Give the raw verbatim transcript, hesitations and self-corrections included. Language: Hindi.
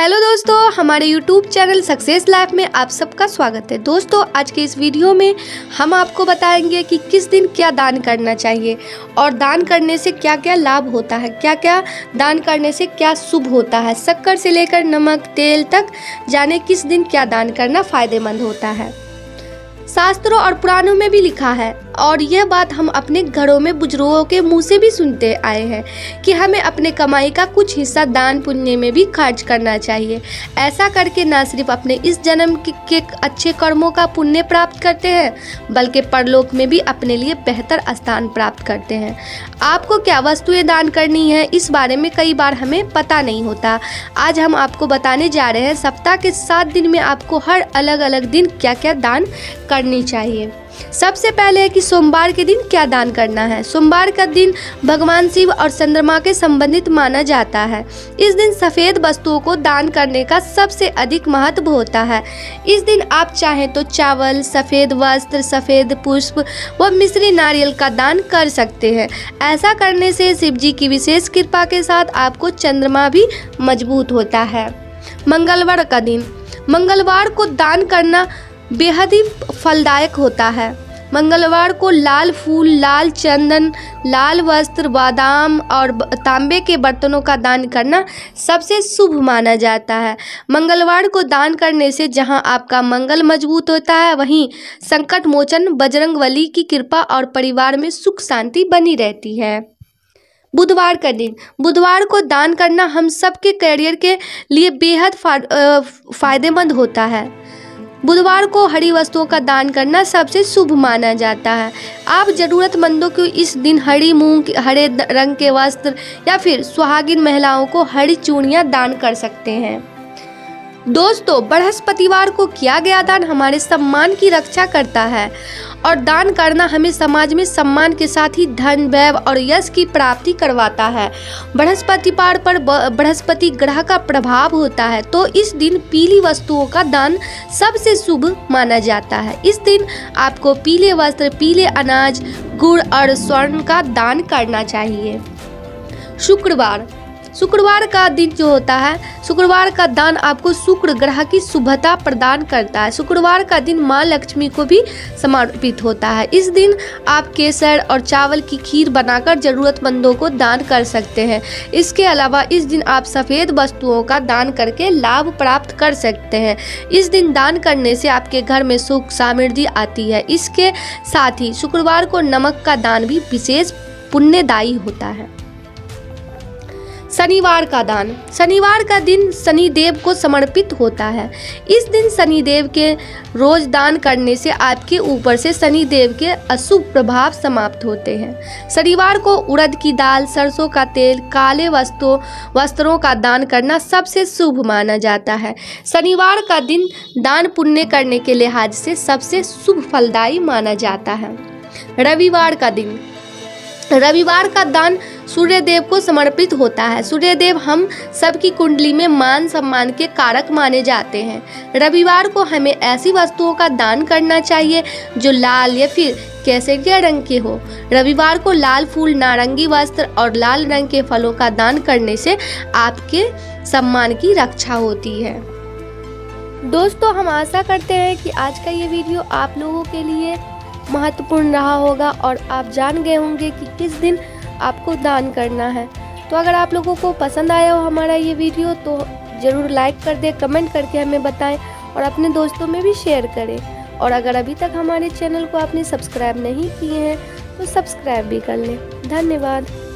हेलो दोस्तों, हमारे यूट्यूब चैनल सक्सेस लाइफ में आप सबका स्वागत है। दोस्तों, आज के इस वीडियो में हम आपको बताएंगे कि किस दिन क्या दान करना चाहिए और दान करने से क्या क्या लाभ होता है, क्या क्या दान करने से क्या शुभ होता है। शक्कर से लेकर नमक तेल तक जाने किस दिन क्या दान करना फायदेमंद होता है। शास्त्रों और पुराणों में भी लिखा है और यह बात हम अपने घरों में बुजुर्गों के मुंह से भी सुनते आए हैं कि हमें अपने कमाई का कुछ हिस्सा दान पुण्य में भी खर्च करना चाहिए। ऐसा करके ना सिर्फ अपने इस जन्म के अच्छे कर्मों का पुण्य प्राप्त करते हैं बल्कि परलोक में भी अपने लिए बेहतर स्थान प्राप्त करते हैं। आपको क्या वस्तुएं दान करनी है इस बारे में कई बार हमें पता नहीं होता। आज हम आपको बताने जा रहे हैं सप्ताह के सात दिन में आपको हर अलग अलग दिन क्या क्या दान करनी चाहिए। सबसे पहले है कि सोमवार के दिन क्या दान करना है। सोमवार का दिन भगवान शिव और चंद्रमा के संबंधित माना जाता है। इस दिन सफेद वस्तुओं को दान करने का सबसे अधिक महत्व होता है। इस दिन आप चाहें तो चावल, सफेद वस्त्र, सफेद पुष्प व मिश्री नारियल का दान कर सकते हैं। ऐसा करने से शिव जी की विशेष कृपा के साथ आपको चंद्रमा भी मजबूत होता है। मंगलवार का दिन, मंगलवार को दान करना बेहद ही फलदायक होता है। मंगलवार को लाल फूल, लाल चंदन, लाल वस्त्र, बादाम और तांबे के बर्तनों का दान करना सबसे शुभ माना जाता है। मंगलवार को दान करने से जहां आपका मंगल मजबूत होता है वहीं संकट मोचन बजरंगबली की कृपा और परिवार में सुख शांति बनी रहती है। बुधवार का दिन, बुधवार को दान करना हम सबके करियर के लिए बेहद फायदेमंद होता है। बुधवार को हरी वस्तुओं का दान करना सबसे शुभ माना जाता है। आप ज़रूरतमंदों को इस दिन हरी मूंग, हरे रंग के वस्त्र या फिर सुहागिन महिलाओं को हरी चूड़ियाँ दान कर सकते हैं। दोस्तों, बृहस्पतिवार को किया गया दान हमारे सम्मान की रक्षा करता है और दान करना हमें समाज में सम्मान के साथ ही धन, वैभव और यश की प्राप्ति करवाता है। बृहस्पतिवार पर बृहस्पति ग्रह का प्रभाव होता है तो इस दिन पीली वस्तुओं का दान सबसे शुभ माना जाता है। इस दिन आपको पीले वस्त्र, पीले अनाज, गुड़ और स्वर्ण का दान करना चाहिए। शुक्रवार, शुक्रवार का दिन जो होता है, शुक्रवार का दान आपको शुक्र ग्रह की शुभता प्रदान करता है। शुक्रवार का दिन माँ लक्ष्मी को भी समर्पित होता है। इस दिन आप केसर और चावल की खीर बनाकर ज़रूरतमंदों को दान कर सकते हैं। इसके अलावा इस दिन आप सफ़ेद वस्तुओं का दान करके लाभ प्राप्त कर सकते हैं। इस दिन दान करने से आपके घर में सुख समृद्धि आती है। इसके साथ ही शुक्रवार को नमक का दान भी विशेष पुण्यदायी होता है। शनिवार का दान, शनिवार का दिन शनि देव को समर्पित होता है। इस दिन शनि देव के रोज दान करने से आपके ऊपर से शनि देव के अशुभ प्रभाव समाप्त होते हैं। शनिवार को उड़द की दाल, सरसों का तेल, काले वस्त्रों वस्त्रों का दान करना सबसे शुभ माना जाता है। शनिवार का दिन दान पुण्य करने के लिहाज से सबसे शुभ फलदायी माना जाता है। रविवार का दिन, रविवार का दान सूर्यदेव को समर्पित होता है। सूर्यदेव हम सबकी कुंडली में मान सम्मान के कारक माने जाते हैं। रविवार को हमें ऐसी वस्तुओं का दान करना चाहिए जो लाल या फिर केसरिया रंग के हो। रविवार को लाल फूल, नारंगी वस्त्र और लाल रंग के फलों का दान करने से आपके सम्मान की रक्षा होती है। दोस्तों, हम आशा करते हैं कि आज का ये वीडियो आप लोगों के लिए महत्वपूर्ण रहा होगा और आप जान गए होंगे कि किस दिन आपको दान करना है। तो अगर आप लोगों को पसंद आया हो हमारा ये वीडियो तो ज़रूर लाइक कर दें, कमेंट करके हमें बताएं और अपने दोस्तों में भी शेयर करें। और अगर अभी तक हमारे चैनल को आपने सब्सक्राइब नहीं किए हैं तो सब्सक्राइब भी कर लें। धन्यवाद।